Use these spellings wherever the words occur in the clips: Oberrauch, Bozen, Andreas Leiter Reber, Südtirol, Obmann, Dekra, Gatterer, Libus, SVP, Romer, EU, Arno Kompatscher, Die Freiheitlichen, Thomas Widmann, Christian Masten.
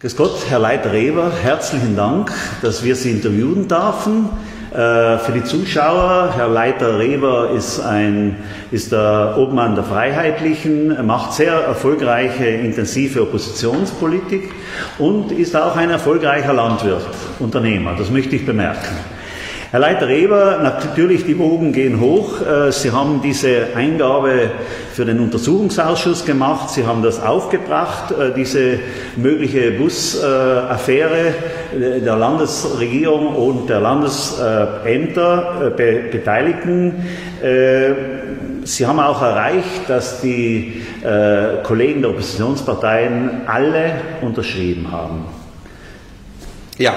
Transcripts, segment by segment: Grüß Gott, Herr Leiter Reber, herzlichen Dank, dass wir Sie interviewen dürfen. Für die Zuschauer, Herr Leiter Reber ist der Obmann der Freiheitlichen, macht sehr erfolgreiche, intensive Oppositionspolitik und ist auch ein erfolgreicher Landwirt, Unternehmer, das möchte ich bemerken. Herr Leiter Reber, natürlich die Wogen gehen hoch. Sie haben diese Eingabe für den Untersuchungsausschuss gemacht. Sie haben das aufgebracht, diese mögliche Busaffäre der Landesregierung und der Landesämter, Beteiligten. Sie haben auch erreicht, dass die Kollegen der Oppositionsparteien alle unterschrieben haben. Ja,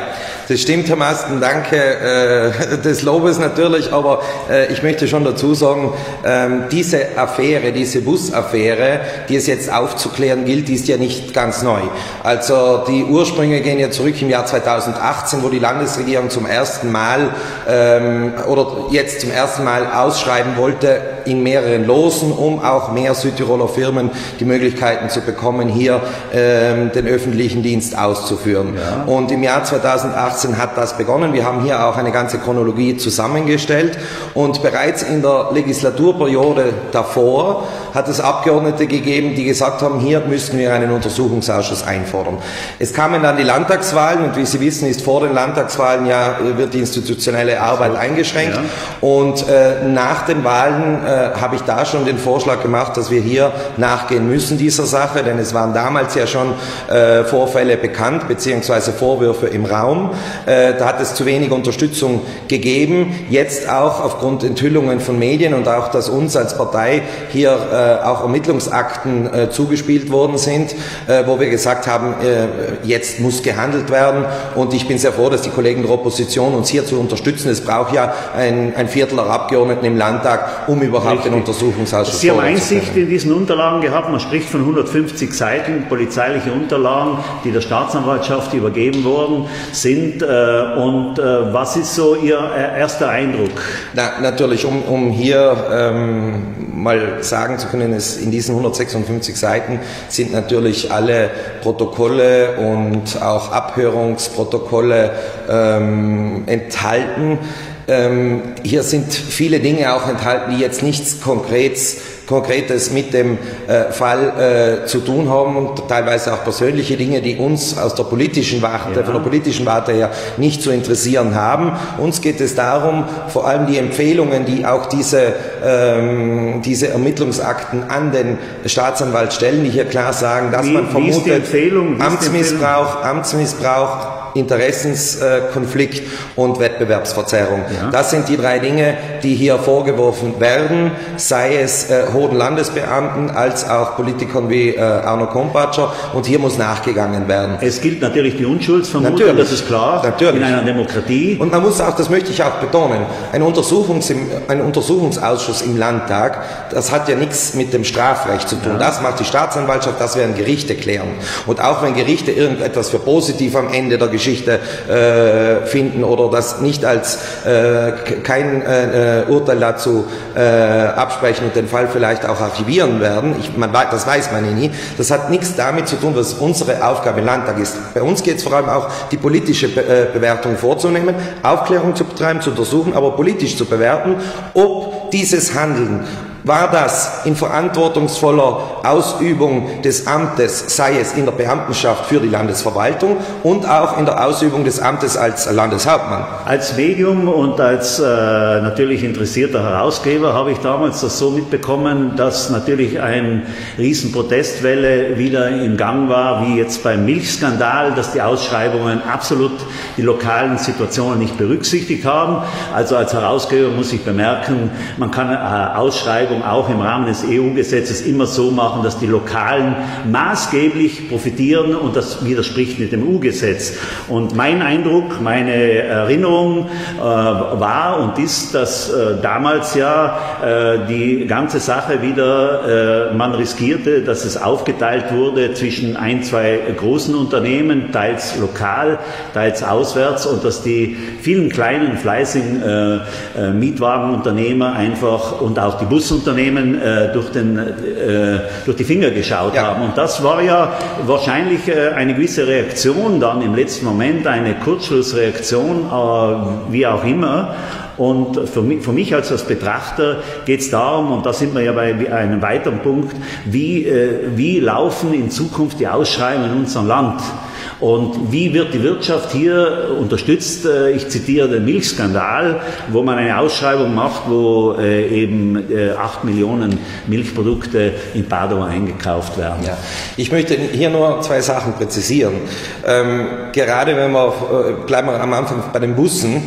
das stimmt, Herr Masten, danke des Lobes natürlich, aber ich möchte schon dazu sagen, diese Affäre, diese Busaffäre, die es jetzt aufzuklären gilt, die ist ja nicht ganz neu. Also die Ursprünge gehen ja zurück im Jahr 2018, wo die Landesregierung zum ersten Mal ausschreiben wollte in mehreren Losen, um auch mehr Südtiroler Firmen die Möglichkeiten zu bekommen, hier den öffentlichen Dienst auszuführen. Ja. Und im Jahr 2018 hat das begonnen. Wir haben hier auch eine ganze Chronologie zusammengestellt und bereits in der Legislaturperiode davor hat es Abgeordnete gegeben, die gesagt haben, hier müssten wir einen Untersuchungsausschuss einfordern. Es kamen dann die Landtagswahlen und wie Sie wissen, ist vor den Landtagswahlen ja, wird die institutionelle Arbeit eingeschränkt, ja. Und nach den Wahlen habe ich da schon den Vorschlag gemacht, dass wir hier nachgehen müssen dieser Sache, denn es waren damals ja schon Vorfälle bekannt, beziehungsweise Vorwürfe im Raum. Da hat es zu wenig Unterstützung gegeben. Jetzt auch aufgrund Enthüllungen von Medien und auch, dass uns als Partei hier auch Ermittlungsakten zugespielt worden sind, wo wir gesagt haben, jetzt muss gehandelt werden. Und ich bin sehr froh, dass die Kollegen der Opposition uns hier zu unterstützen. Es braucht ja ein Viertel der Abgeordneten im Landtag, um überhaupt den Untersuchungsausschuss zu können. Sie haben Einsicht in diesen Unterlagen gehabt. Man spricht von 150 Seiten polizeiliche Unterlagen, die der Staatsanwaltschaft übergeben worden sind. Und was ist so Ihr erster Eindruck? Na, natürlich, um hier mal sagen zu können, in diesen 156 Seiten sind natürlich alle Protokolle und auch Abhörungsprotokolle enthalten. Hier sind viele Dinge auch enthalten, die jetzt nichts Konkretes mit dem Fall zu tun haben und teilweise auch persönliche Dinge, die uns aus der politischen Warte, ja, von der politischen Warte her nicht zu interessieren haben. Uns geht es darum, vor allem die Empfehlungen, die auch diese Ermittlungsakten an den Staatsanwalt stellen, die hier klar sagen, dass man vermutet Amtsmissbrauch, Interessenskonflikt und Wettbewerbsverzerrung. Ja. Das sind die drei Dinge, die hier vorgeworfen werden, sei es hohen Landesbeamten als auch Politikern wie Arno Kompatscher, und hier muss nachgegangen werden. Es gilt natürlich die Unschuldsvermutung, natürlich, das ist klar, natürlich, in einer Demokratie. Und man muss auch, das möchte ich auch betonen, ein Untersuchungsausschuss im Landtag, das hat ja nichts mit dem Strafrecht zu tun. Ja. Das macht die Staatsanwaltschaft, das werden Gerichte klären. Und auch wenn Gerichte irgendetwas für positiv am Ende der Geschichte finden oder das nicht als kein Urteil dazu absprechen und den Fall vielleicht auch archivieren werden. Das weiß man ja nie. Das hat nichts damit zu tun, was unsere Aufgabe im Landtag ist. Bei uns geht es vor allem auch, die politische Bewertung vorzunehmen, Aufklärung zu betreiben, zu untersuchen, aber politisch zu bewerten, ob dieses Handeln, war das in verantwortungsvoller Ausübung des Amtes, sei es in der Beamtenschaft für die Landesverwaltung und auch in der Ausübung des Amtes als Landeshauptmann? Als Medium und als natürlich interessierter Herausgeber habe ich damals das so mitbekommen, dass natürlich eine Riesenprotestwelle wieder im Gang war, wie jetzt beim Milchskandal, dass die Ausschreibungen absolut die lokalen Situationen nicht berücksichtigt haben. Also als Herausgeber muss ich bemerken, man kann Ausschreibungen auch im Rahmen des EU-Gesetzes immer so machen, dass die Lokalen maßgeblich profitieren, und das widerspricht mit dem EU-Gesetz. Und mein Eindruck, meine Erinnerung war und ist, dass damals ja die ganze Sache wieder, man riskierte, dass es aufgeteilt wurde zwischen ein, zwei großen Unternehmen, teils lokal, teils auswärts, und dass die vielen kleinen, fleißigen Mietwagenunternehmer einfach und auch die Busunternehmer Unternehmen durch die Finger geschaut haben. Und das war ja wahrscheinlich eine gewisse Reaktion dann im letzten Moment, eine Kurzschlussreaktion, wie auch immer. Und für mich als Betrachter geht es darum, und da sind wir ja bei einem weiteren Punkt, wie laufen in Zukunft die Ausschreibungen in unserem Land? Und wie wird die Wirtschaft hier unterstützt? Ich zitiere den Milchskandal, wo man eine Ausschreibung macht, wo eben 8 Millionen Milchprodukte in Padua eingekauft werden. Ja. Ich möchte hier nur zwei Sachen präzisieren. Gerade wenn wir, bleiben wir am Anfang bei den Bussen,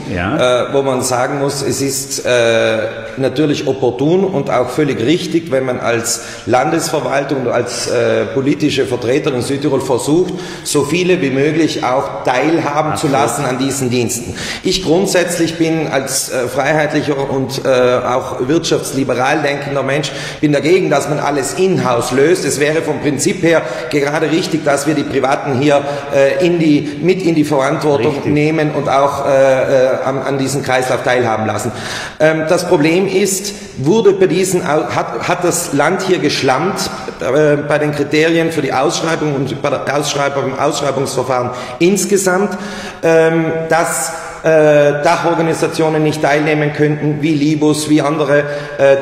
wo man sagen muss, es ist natürlich opportun und auch völlig richtig, wenn man als Landesverwaltung und als politische Vertreter in Südtirol versucht, so viele wie möglich auch teilhaben zu lassen an diesen Diensten. Ich grundsätzlich bin als freiheitlicher und auch wirtschaftsliberal denkender Mensch, bin dagegen, dass man alles in-house löst. Es wäre vom Prinzip her gerade richtig, dass wir die Privaten hier mit in die Verantwortung nehmen und auch an diesen Kreislauf teilhaben lassen. Das Problem ist, hat das Land hier geschlammt bei den Kriterien für die Ausschreibung und bei der Ausschreibungsverfahren insgesamt, dass Dachorganisationen nicht teilnehmen könnten, wie Libus, wie andere,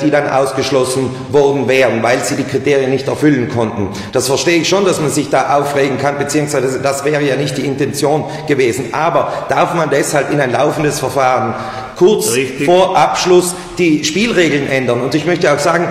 die dann ausgeschlossen worden wären, weil sie die Kriterien nicht erfüllen konnten. Das verstehe ich schon, dass man sich da aufregen kann, beziehungsweise das wäre ja nicht die Intention gewesen. Aber darf man deshalb in ein laufendes Verfahren kurz vor Abschluss die Spielregeln ändern? Und ich möchte auch sagen,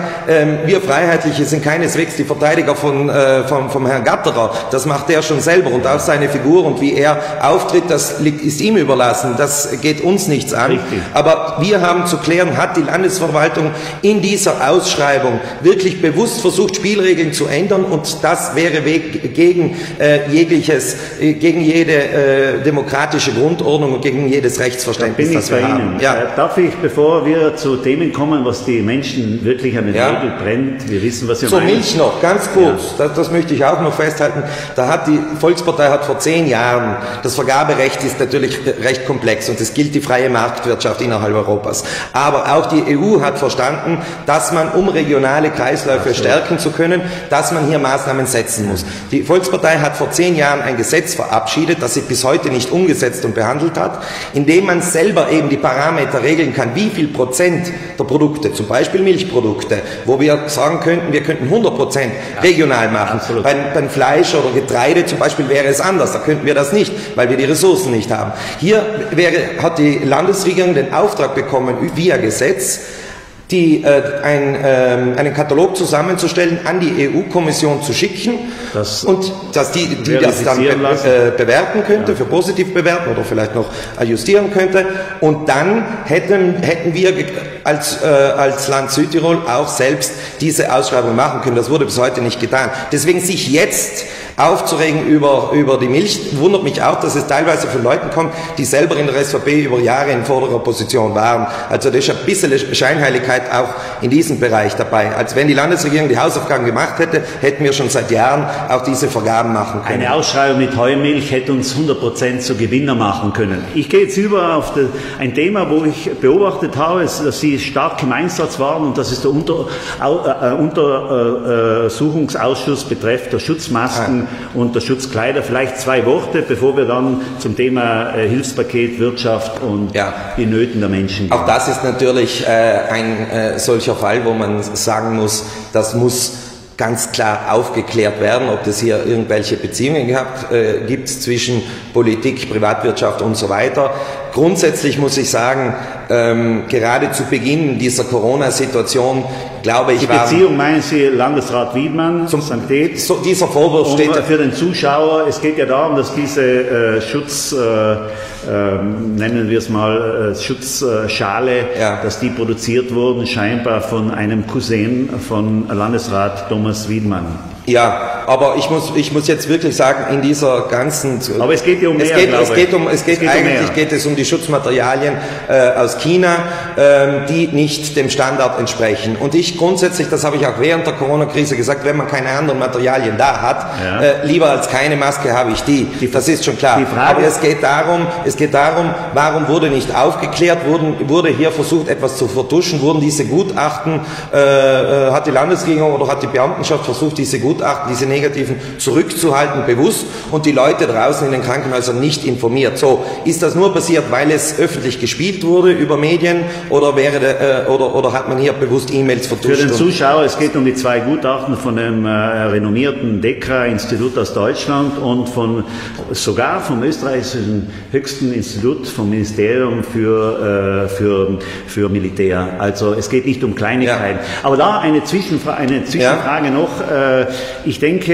wir Freiheitliche sind keineswegs die Verteidiger vom Herrn Gatterer. Das macht er schon selber und auch seine Figur und wie er auftritt, das ist ihm überlassen. Das geht uns nichts an. Aber wir haben zu klären, hat die Landesverwaltung in dieser Ausschreibung wirklich bewusst versucht, Spielregeln zu ändern, und das wäre gegen jede demokratische Grundordnung und gegen jedes Rechtsverständnis, das wir haben. Darf ich, bevor wir zu Themen kommen, was die Menschen wirklich an den Nägeln brennt, wir wissen, was wir meinen. Zur Milch noch, ganz kurz, das möchte ich auch noch festhalten, da hat die Volkspartei vor 10 Jahren, das Vergaberecht ist natürlich recht komplex und es gilt die freie Marktwirtschaft innerhalb Europas, aber auch die EU hat verstanden, dass man, um regionale Kreisläufe stärken zu können, dass man hier Maßnahmen setzen muss. Die Volkspartei hat vor 10 Jahren ein Gesetz verabschiedet, das sie bis heute nicht umgesetzt und behandelt hat, indem man selber eben die Parameter regeln kann, wie viel Prozent der Produkte, zum Beispiel Milchprodukte, wo wir sagen könnten, wir könnten 100% regional machen. Beim Fleisch oder Getreide zum Beispiel wäre es anders, da könnten wir das nicht, weil wir die Ressourcen nicht haben. Hier hat die Landesregierung den Auftrag bekommen, via Gesetz, einen Katalog zusammenzustellen, an die EU-Kommission zu schicken, und dass die das dann bewerten könnte, für positiv bewerten oder vielleicht noch justieren könnte. Und dann hätten wir als Land Südtirol auch selbst diese Ausschreibung machen können. Das wurde bis heute nicht getan. Deswegen sich jetzt aufzuregen über die Milch, wundert mich auch, dass es teilweise von Leuten kommt, die selber in der SVP über Jahre in vorderer Position waren. Also das ist ein bisschen Scheinheiligkeit auch in diesem Bereich dabei. Als wenn die Landesregierung die Hausaufgaben gemacht hätte, hätten wir schon seit Jahren auch diese Vergaben machen können. Eine Ausschreibung mit Heumilch hätte uns 100% zu Gewinner machen können. Ich gehe jetzt über auf ein Thema, wo ich beobachtet habe, dass Sie stark im Einsatz waren, und das ist der Untersuchungsausschuss betreffend der Schutzmasken und der Schutzkleider. Vielleicht zwei Worte, bevor wir dann zum Thema Hilfspaket, Wirtschaft und die Nöten der Menschen gehen. Auch das ist natürlich ein solcher Fall, wo man sagen muss, das muss ganz klar aufgeklärt werden, ob es hier irgendwelche Beziehungen gibt zwischen Politik, Privatwirtschaft und so weiter. Grundsätzlich muss ich sagen, gerade zu Beginn dieser Corona-Situation, glaube ich, die Beziehung, meinen Sie, Landesrat Widmann zum St. Ed? Dieser Vorwurf steht für den Zuschauer. Es geht ja darum, dass diese nennen wir es mal, Schutzschale, dass die produziert wurden, scheinbar von einem Cousin von Landesrat Thomas Widmann. Ja, aber ich muss jetzt wirklich sagen, in dieser ganzen... Aber es geht hier um mehr, es geht um die Schutzmaterialien aus China, die nicht dem Standard entsprechen. Und ich grundsätzlich, das habe ich auch während der Corona-Krise gesagt, wenn man keine anderen Materialien da hat, ja, lieber als keine Maske habe ich die. Das ist schon klar. Aber es geht darum, warum wurde nicht aufgeklärt, wurde hier versucht, etwas zu vertuschen, wurden diese Gutachten, hat die Landesregierung oder hat die Beamtenschaft versucht, diese Gutachten, diese negativen zurückzuhalten, bewusst, und die Leute draußen in den Krankenhäusern nicht informiert. So, ist das nur passiert, weil es öffentlich gespielt wurde über Medien, oder wäre oder hat man hier bewusst E-Mails vertuscht? Für den Zuschauer, es geht um die zwei Gutachten von dem renommierten Dekra-Institut aus Deutschland und von sogar vom österreichischen höchsten Institut, vom Ministerium für Militär. Also es geht nicht um Kleinigkeiten. Ja. Aber da eine Zwischenfrage noch. Ich denke,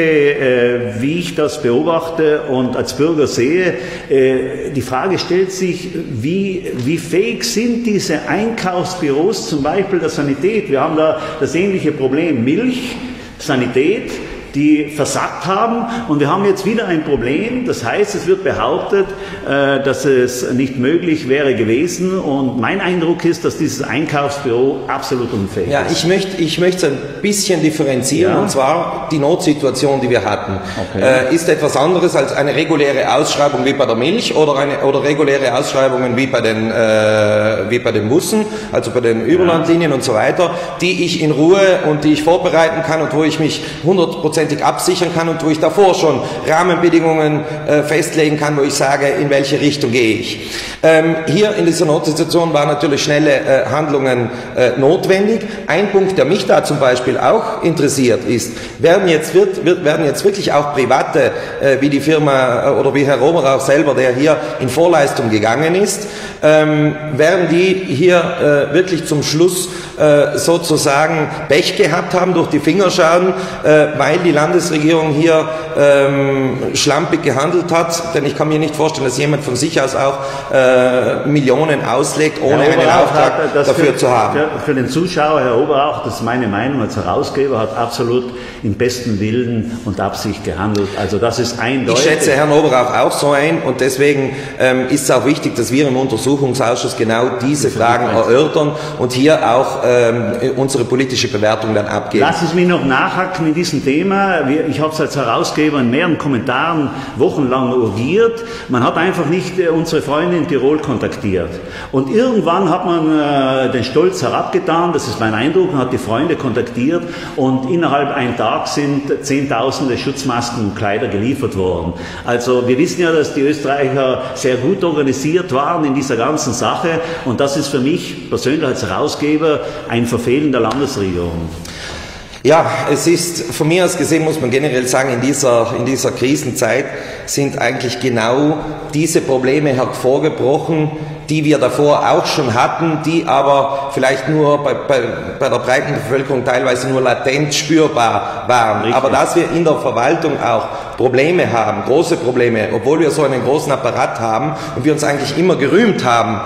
wie ich das beobachte und als Bürger sehe, die Frage stellt sich, wie fähig sind diese Einkaufsbüros zum Beispiel der Sanität? Wir haben da das ähnliche Problem, Milch, Sanität, die versagt haben, und wir haben jetzt wieder ein Problem, das heißt, es wird behauptet, dass es nicht möglich wäre gewesen, und mein Eindruck ist, dass dieses Einkaufsbüro absolut unfähig ist. Ich möchte ein bisschen differenzieren, ja, und zwar die Notsituation, die wir hatten. Okay. Ist etwas anderes als eine reguläre Ausschreibung wie bei der Milch oder reguläre Ausschreibungen wie bei den Bussen, also bei den Überlandlinien, ja, und so weiter, die ich in Ruhe und die ich vorbereiten kann und wo ich mich 100% absichern kann und wo ich davor schon Rahmenbedingungen festlegen kann, wo ich sage, in welche Richtung gehe ich. Hier in dieser Notsituation waren natürlich schnelle Handlungen notwendig. Ein Punkt, der mich da zum Beispiel auch interessiert, ist, werden jetzt wirklich auch Private, wie die Firma oder wie Herr Romer auch selber, der hier in Vorleistung gegangen ist, werden die hier wirklich zum Schluss sozusagen Pech gehabt haben, durch die Finger schauen, weil die Landesregierung hier schlampig gehandelt hat, denn ich kann mir nicht vorstellen, dass jemand von sich aus auch Millionen auslegt, ohne einen Auftrag dafür zu haben. Für den Zuschauer, Herr Oberrauch, das ist meine Meinung als Herausgeber, hat absolut im besten Willen und Absicht gehandelt. Also das ist eindeutig. Ich schätze Herrn Oberrauch auch so ein, und deswegen ist es auch wichtig, dass wir im Untersuchungsausschuss genau diese Fragen erörtern und hier auch unsere politische Bewertung dann abgeben. Lass es mich noch nachhaken in diesem Thema. Ich habe es als Herausgeber in mehreren Kommentaren wochenlang urgiert. Man hat einfach nicht unsere Freunde in Tirol kontaktiert. Und irgendwann hat man den Stolz herabgetan, das ist mein Eindruck, man hat die Freunde kontaktiert, und innerhalb eines Tages sind Zehntausende Schutzmasken und Kleider geliefert worden. Also wir wissen ja, dass die Österreicher sehr gut organisiert waren in dieser ganzen Sache, und das ist für mich persönlich als Herausgeber ein Verfehlen der Landesregierung. Ja, es ist, von mir aus gesehen muss man generell sagen, in dieser Krisenzeit sind eigentlich genau diese Probleme hervorgebrochen, die wir davor auch schon hatten, die aber vielleicht nur bei der breiten Bevölkerung teilweise nur latent spürbar waren. Richtig. Aber dass wir in der Verwaltung auch Probleme haben, große Probleme, obwohl wir so einen großen Apparat haben und wir uns eigentlich immer gerühmt haben,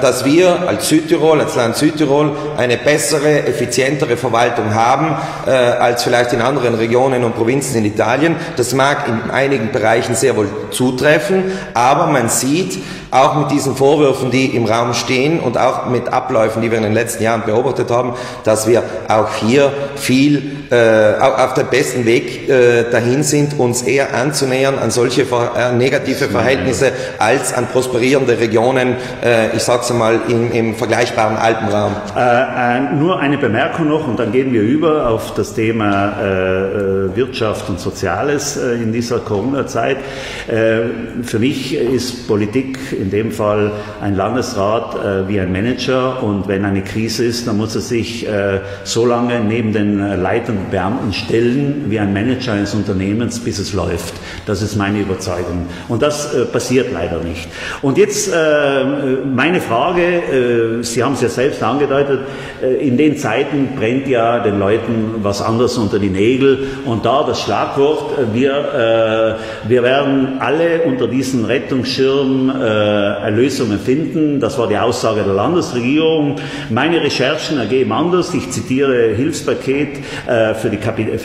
dass wir als Südtirol, als Land Südtirol eine bessere, effizientere Verwaltung haben als vielleicht in anderen Regionen und Provinzen in Italien. Das mag in einigen Bereichen sehr wohl zutreffen, aber man sieht, auch mit diesen Vorwürfen, die im Raum stehen, und auch mit Abläufen, die wir in den letzten Jahren beobachtet haben, dass wir auch hier viel auf dem besten Weg dahin sind, uns eher anzunähern an solche negative Verhältnisse als an prosperierende Regionen, ich sage es einmal, im vergleichbaren Alpenraum. Nur eine Bemerkung noch, und dann gehen wir über auf das Thema Wirtschaft und Soziales in dieser Corona-Zeit. Für mich ist Politik in dem Fall ein Landesrat wie ein Manager, und wenn eine Krise ist, dann muss er sich so lange neben den leitenden Beamten stellen wie ein Manager eines Unternehmens, bis es uns läuft. Das ist meine Überzeugung. Und das passiert leider nicht. Und jetzt meine Frage, Sie haben es ja selbst angedeutet, in den Zeiten brennt ja den Leuten was anderes unter die Nägel. Und da das Schlagwort, wir werden alle unter diesem Rettungsschirm Lösungen finden. Das war die Aussage der Landesregierung. Meine Recherchen ergeben anders. Ich zitiere Hilfspaket für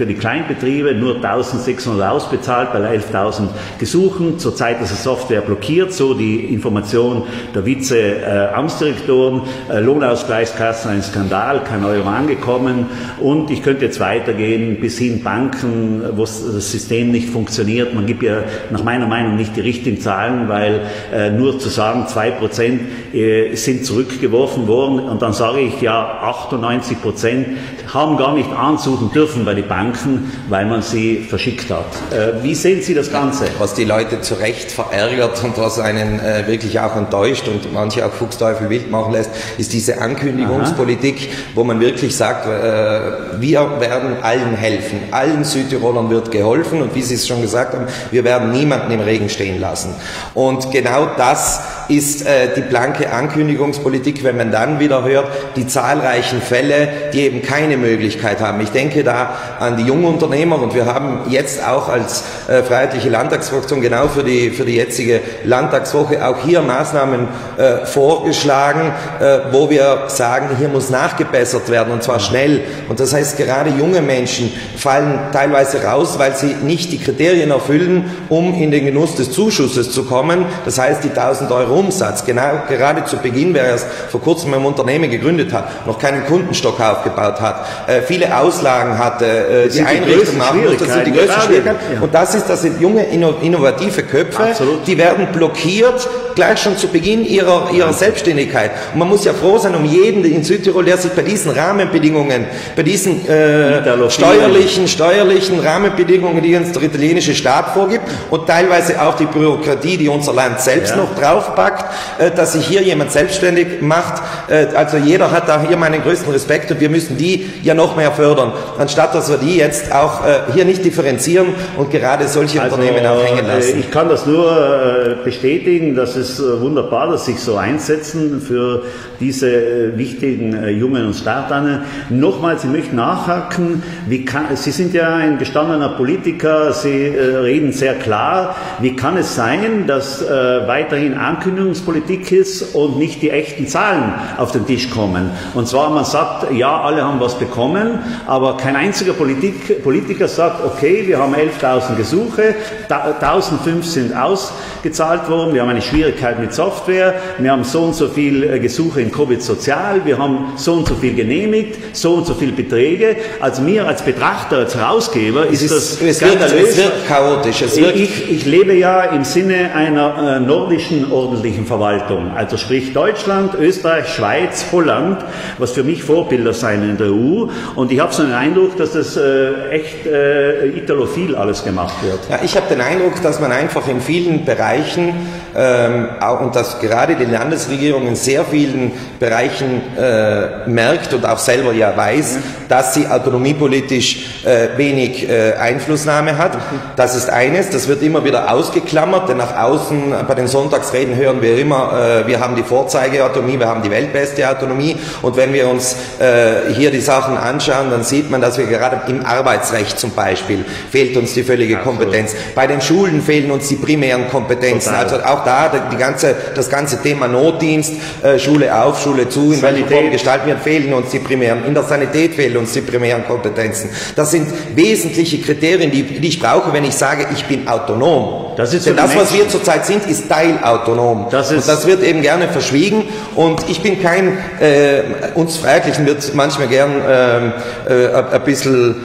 die Kleinbetriebe, nur 1.600 ausbezahlt bei 11.000 Gesuchen. Zurzeit ist die Software blockiert, so die Information der Vize-Amtsdirektoren. Lohnausgleichskassen, ein Skandal, kein Euro angekommen. Und ich könnte jetzt weitergehen bis hin Banken, wo das System nicht funktioniert. Man gibt ja nach meiner Meinung nicht die richtigen Zahlen, weil nur zu sagen, 2% sind zurückgeworfen worden und dann sage ich ja, 98% haben gar nicht ansuchen dürfen bei den Banken, weil man sie verschickt hat. Wie sehen Sie das Ganze? Was die Leute zu Recht verärgert und was einen wirklich auch enttäuscht und manche auch Fuchsteufel wild machen lässt, ist diese Ankündigungspolitik, wo man wirklich sagt, wir werden allen helfen, allen Südtirolern wird geholfen und wie Sie es schon gesagt haben, wir werden niemanden im Regen stehen lassen. Und genau das ist die blanke Ankündigungspolitik, wenn man dann wieder hört, die zahlreichen Fälle, die eben keine Möglichkeit haben. Ich denke da an die Jungunternehmer und wir haben jetzt auch als Freiheitliche Landtagsfraktion genau für die jetzige Landtagswoche auch hier Maßnahmen vorgeschlagen, wo wir sagen, hier muss nachgebessert werden und zwar schnell. Und das heißt, gerade junge Menschen fallen teilweise raus, weil sie nicht die Kriterien erfüllen, um in den Genuss des Zuschusses zu kommen. Das heißt, die 1.000 Euro Umsatz. Genau, gerade zu Beginn, wer erst vor kurzem ein Unternehmen gegründet hat, noch keinen Kundenstock aufgebaut hat, viele Auslagen hatte, die Einrichtung machen muss, das sind die größten Schwierigkeiten. Ja. Und das sind junge, innovative Köpfe, absolut, die werden blockiert, gleich schon zu Beginn ihrer Selbstständigkeit. Und man muss ja froh sein um jeden in Südtirol, der sich bei diesen Rahmenbedingungen, bei diesen steuerlichen Rahmenbedingungen, die uns der italienische Staat vorgibt und teilweise auch die Bürokratie, die unser Land selbst noch draufpackt, dass sich hier jemand selbstständig macht. Also jeder hat da hier meinen größten Respekt und wir müssen die ja noch mehr fördern, anstatt dass wir die jetzt auch hier nicht differenzieren und gerade solche Unternehmen auch hängen lassen. Ich kann das nur bestätigen, das ist wunderbar, dass Sie sich so einsetzen für diese wichtigen Jungen und Startern. Nochmals, ich möchte nachhaken, Sie sind ja ein gestandener Politiker, Sie reden sehr klar. Wie kann es sein, dass weiterhin Ankündigungspolitik ist und nicht die echten Zahlen auf den Tisch kommen? Und zwar, man sagt, ja, alle haben was bekommen, aber kein einziger Politiker sagt, okay, wir haben 11.000 Gesuche, 1.005 sind ausgezahlt worden, wir haben eine Schwierigkeit mit Software, wir haben so und so viele Gesuche in Covid-Sozial, wir haben so und so viel genehmigt, so und so viele Beträge. Also mir als Betrachter, als Herausgeber es wird chaotisch. Ich lebe ja im Sinne einer nordischen ordentlichen Verwaltung, also sprich Deutschland, Österreich, Schweiz, Holland, was für mich Vorbilder sein in der EU und ich habe so den Eindruck, dass das echt italophil alles gemacht wird. Ja, ich habe den Eindruck, dass man einfach in vielen Bereichen und dass gerade die Landesregierung in sehr vielen Bereichen merkt und auch selber ja weiß, dass sie autonomiepolitisch wenig Einflussnahme hat. Das ist eines, das wird immer wieder ausgeklammert, denn nach außen bei den Sonntagsreden hören wir immer, wir haben die Vorzeigeautonomie, wir haben die weltbeste Autonomie und wenn wir uns hier die Sachen anschauen, dann sieht man, dass wir gerade im Arbeitsrecht zum Beispiel fehlt uns die völlige Kompetenz. Bei den Schulen fehlen uns die primären Kompetenzen, also auch da das ganze Thema Notdienst, Schule auf, Schule zu, in welcher Form gestalten wir, fehlen uns die primären, in der Sanität fehlen uns die primären Kompetenzen. Das sind wesentliche Kriterien, die ich brauche, wenn ich sage, ich bin autonom. Denn das, was wir zurzeit sind, ist teilautonom. Und das wird eben gerne verschwiegen und ich bin kein, uns Freiheitlichen wird manchmal gern ein bisschen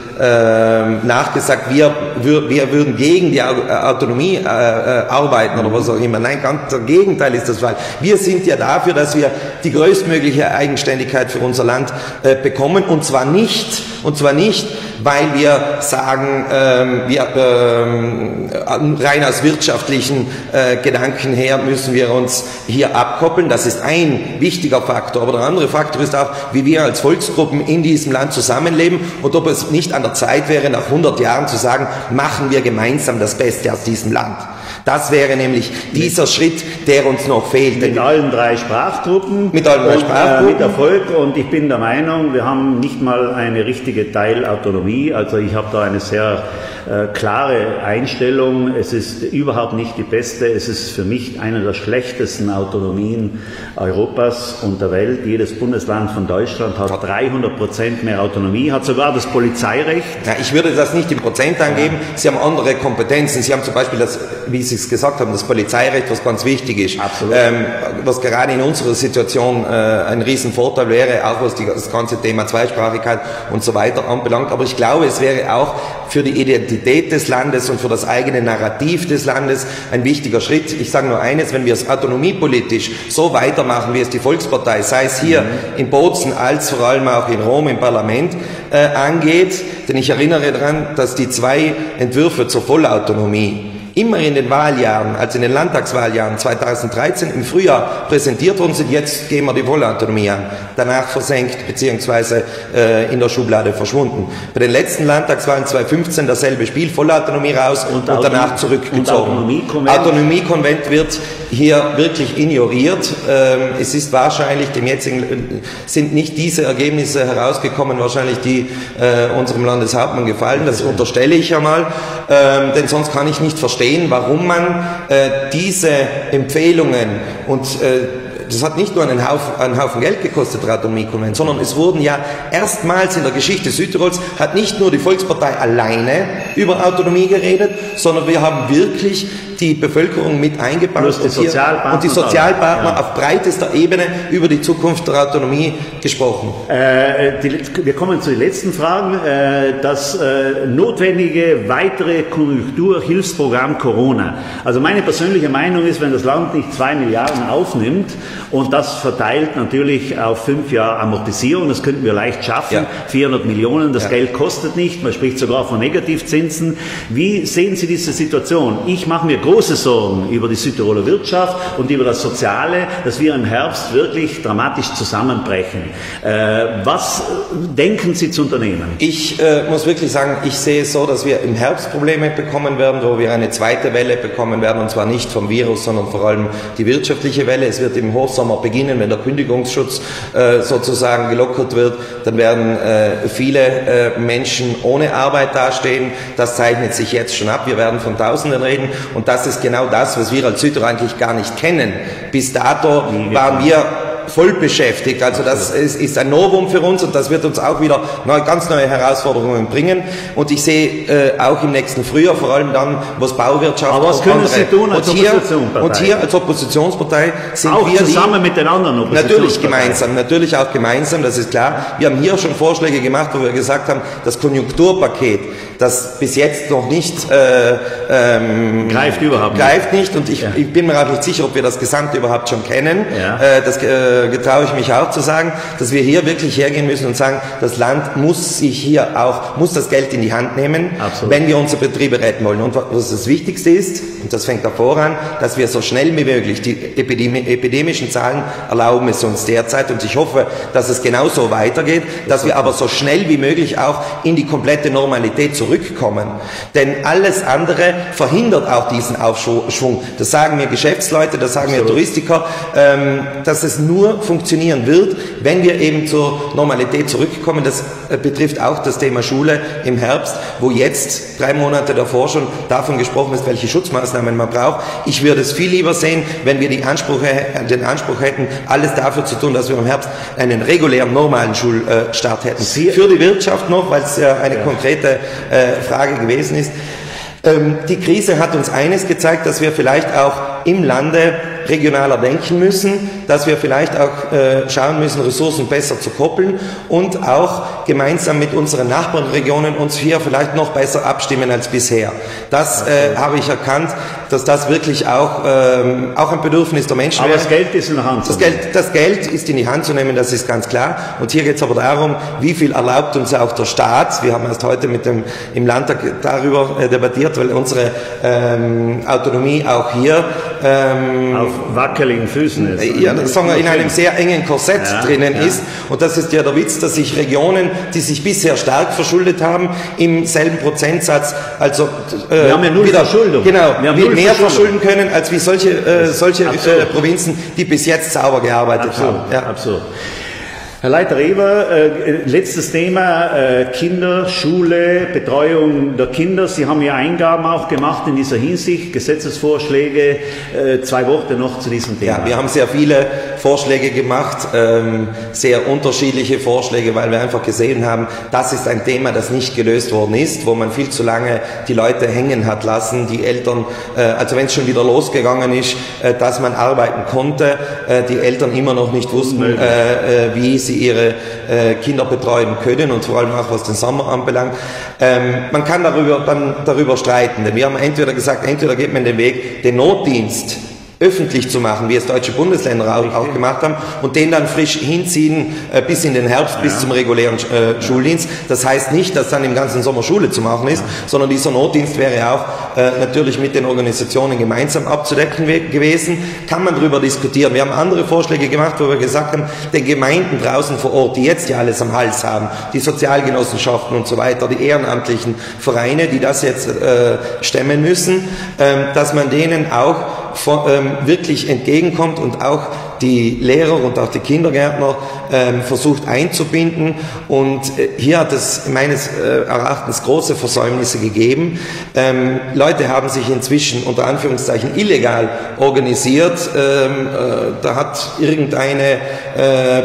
nachgesagt, wir würden gegen die Autonomie arbeiten oder was auch immer. Nein, ganz im Gegenteil ist das, weil wir sind ja dafür, dass wir die größtmögliche Eigenständigkeit für unser Land bekommen und zwar nicht weil wir sagen, rein aus wirtschaftlichen Gedanken her müssen wir uns hier abkoppeln. Das ist ein wichtiger Faktor. Aber der andere Faktor ist auch, wie wir als Volksgruppen in diesem Land zusammenleben und ob es nicht an der Zeit wäre, nach 100 Jahren zu sagen, machen wir gemeinsam das Beste aus diesem Land. Das wäre nämlich dieser Schritt, der uns noch fehlt. Mit allen drei Sprachgruppen. Mit allen drei Sprachgruppen. Mit Erfolg. Und ich bin der Meinung, wir haben nicht mal eine richtige Teilautonomie. Also ich habe da eine sehr klare Einstellung. Es ist überhaupt nicht die beste. Es ist für mich eine der schlechtesten Autonomien Europas und der Welt. Jedes Bundesland von Deutschland hat 300% mehr Autonomie, hat sogar das Polizeirecht. Ja, ich würde das nicht in Prozent angeben. Ja. Sie haben andere Kompetenzen. Sie haben zum Beispiel das, wie Sie es gesagt haben, das Polizeirecht, was ganz wichtig ist. Absolut. Was gerade in unserer Situation ein Riesenvorteil wäre, auch was das ganze Thema Zweisprachigkeit und so weiter anbelangt. Aber ich glaube, es wäre auch für die Identität des Landes und für das eigene Narrativ des Landes ein wichtiger Schritt. Ich sage nur eines, wenn wir es autonomiepolitisch so weitermachen, wie es die Volkspartei, sei es hier in Bozen als vor allem auch in Rom im Parlament angeht, denn ich erinnere daran, dass die zwei Entwürfe zur Vollautonomie immer in den Wahljahren, also in den Landtagswahljahren 2013 im Frühjahr präsentiert worden sind, jetzt gehen wir die Vollautonomie an, danach versenkt bzw. In der Schublade verschwunden. Bei den letzten Landtagswahlen 2015 dasselbe Spiel, Vollautonomie raus und danach zurückgezogen. Autonomiekonvent wird hier wirklich ignoriert. Es ist wahrscheinlich, dem jetzigen sind nicht diese Ergebnisse herausgekommen, wahrscheinlich die unserem Landeshauptmann gefallen, das unterstelle ich ja mal, denn sonst kann ich nicht verstehen, warum man diese Empfehlungen und das hat nicht nur einen Haufen Geld gekostet, der Autonomiekonvent, sondern es wurden ja erstmals in der Geschichte Südtirols, hat nicht nur die Volkspartei alleine über Autonomie geredet, sondern wir haben wirklich die Bevölkerung mit eingebaut und die Sozialpartner auf breitester Ebene über die Zukunft der Autonomie gesprochen. Wir kommen zu den letzten Fragen. Das notwendige weitere Konjunkturhilfsprogramm Corona. Also meine persönliche Meinung ist, wenn das Land nicht 2 Milliarden aufnimmt, und das verteilt natürlich auf 5 Jahre Amortisierung, das könnten wir leicht schaffen, 400 Millionen, das Geld kostet nicht, man spricht sogar von Negativzinsen. Wie sehen Sie diese Situation? Ich mache mir große Sorgen über die Südtiroler Wirtschaft und über das Soziale, dass wir im Herbst wirklich dramatisch zusammenbrechen. Was denken Sie zu unternehmen? Ich muss wirklich sagen, ich sehe es so, dass wir im Herbst Probleme bekommen werden, wo wir eine zweite Welle bekommen werden, und zwar nicht vom Virus, sondern vor allem die wirtschaftliche Welle. Es wird im Hochsommer beginnen, wenn der Kündigungsschutz sozusagen gelockert wird, dann werden viele Menschen ohne Arbeit dastehen. Das zeichnet sich jetzt schon ab. Wir werden von Tausenden reden und das ist genau das, was wir als Südtirol eigentlich gar nicht kennen. Bis dato waren wir voll beschäftigt. Also das ist ein Novum für uns und das wird uns auch wieder ganz neue Herausforderungen bringen. Und ich sehe auch im nächsten Frühjahr, vor allem dann, was Bauwirtschaft und was können Sie tun als Oppositionspartei? Und hier als Oppositionspartei sind auch wir zusammen mit den anderen Oppositionsparteien. Natürlich gemeinsam, natürlich auch gemeinsam, das ist klar. Wir haben hier schon Vorschläge gemacht, wo wir gesagt haben, das Konjunkturpaket, das bis jetzt noch nicht greift überhaupt nicht. Und ich bin mir auch nicht sicher, ob wir das Gesamte überhaupt schon kennen. Ja. Getraue ich mich auch zu sagen, dass wir hier wirklich hergehen müssen und sagen, das Land muss sich hier auch, muss das Geld in die Hand nehmen, wenn wir unsere Betriebe retten wollen. Und was das Wichtigste ist, und das fängt davor an, dass wir so schnell wie möglich, die epidemischen Zahlen erlauben es uns derzeit und ich hoffe, dass es genauso weitergeht, dass wir aber so schnell wie möglich auch in die komplette Normalität zurückkommen. Denn alles andere verhindert auch diesen Aufschwung. Das sagen mir Geschäftsleute, das sagen mir Touristiker, dass es nur funktionieren wird, wenn wir eben zur Normalität zurückkommen. Das betrifft auch das Thema Schule im Herbst, wo jetzt 3 Monate davor schon davon gesprochen ist, welche Schutzmaßnahmen man braucht. Ich würde es viel lieber sehen, wenn wir den Anspruch hätten, alles dafür zu tun, dass wir im Herbst einen regulären, normalen Schulstart hätten. Für die Wirtschaft noch, weil es ja eine konkrete Frage gewesen ist. Die Krise hat uns eines gezeigt, dass wir vielleicht auch im Lande regionaler denken müssen, dass wir vielleicht auch schauen müssen, Ressourcen besser zu koppeln und auch gemeinsam mit unseren Nachbarregionen uns hier vielleicht noch besser abstimmen als bisher. Das habe ich erkannt, dass das wirklich auch ein Bedürfnis der Menschen ist. Aber das Geld ist in der Hand zu nehmen. Das Geld ist in die Hand zu nehmen, das ist ganz klar. Und hier geht es aber darum, wie viel erlaubt uns auch der Staat. Wir haben erst heute im Landtag darüber debattiert, weil unsere Autonomie auch hier auf wackeligen Füßen ist. Ja, sagen wir, in einem sehr engen Korsett drinnen ist. Und das ist ja der Witz, dass sich Regionen, die sich bisher stark verschuldet haben, im selben Prozentsatz, also wir haben ja null Verschuldung. Genau, wir haben null mehr verschulden können, als wie solche Provinzen, die bis jetzt sauber gearbeitet haben. Ja. Absurd. Herr Leiter Reber, letztes Thema, Kinder, Schule, Betreuung der Kinder. Sie haben ja Eingaben auch gemacht in dieser Hinsicht, Gesetzesvorschläge. Zwei Worte noch zu diesem Thema. Ja, wir haben sehr viele Vorschläge gemacht, sehr unterschiedliche Vorschläge, weil wir einfach gesehen haben, das ist ein Thema, das nicht gelöst worden ist, wo man viel zu lange die Leute hängen hat lassen, die Eltern, also wenn es schon wieder losgegangen ist, dass man arbeiten konnte, die Eltern immer noch nicht wussten, wie sie ihre Kinder betreuen können und vor allem auch was den Sommer anbelangt. Man kann darüber streiten, denn wir haben entweder gesagt, entweder geht man den Weg, den Notdienst öffentlich zu machen, wie es deutsche Bundesländer auch gemacht haben, und den dann frisch hinziehen bis in den Herbst, bis zum regulären Schuldienst. Das heißt nicht, dass dann im ganzen Sommer Schule zu machen ist, sondern dieser Notdienst wäre auch natürlich mit den Organisationen gemeinsam abzudecken gewesen. Kann man darüber diskutieren. Wir haben andere Vorschläge gemacht, wo wir gesagt haben, den Gemeinden draußen vor Ort, die jetzt ja alles am Hals haben, die Sozialgenossenschaften und so weiter, die ehrenamtlichen Vereine, die das jetzt stemmen müssen, dass man denen auch wirklich entgegenkommt und auch die Lehrer und auch die Kindergärtner versucht einzubinden. Und hier hat es meines Erachtens große Versäumnisse gegeben. Leute haben sich inzwischen unter Anführungszeichen illegal organisiert. Da hat irgendeine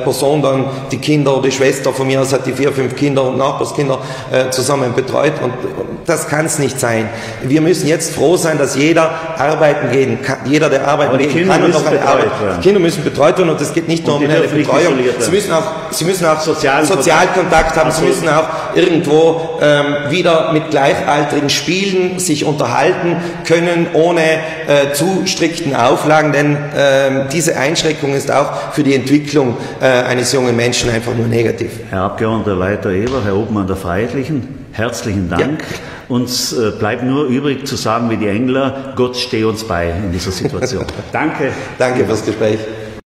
Person dann die Kinder oder die Schwester von mir aus hat die 4, 5 Kinder und Nachbarskinder zusammen betreut. Und das kann es nicht sein. Wir müssen jetzt froh sein, dass jeder arbeiten gehen kann. Jeder, der arbeiten gehen kann, und noch eine Arbeit werden. Kinder müssen betreut werden, und es geht nicht nur um eine Betreuung. Sie müssen auch Sozialkontakt haben, sie müssen auch irgendwo wieder mit Gleichaltrigen spielen, sich unterhalten können, ohne zu strikten Auflagen, denn diese Einschränkung ist auch für die Entwicklung eines jungen Menschen einfach nur negativ. Herr Abgeordneter Leiter Reber, Herr Obmann der Freiheitlichen, herzlichen Dank. Ja. Uns bleibt nur übrig zu sagen, wie die Engler, Gott stehe uns bei in dieser Situation. Danke. Danke fürs Gespräch.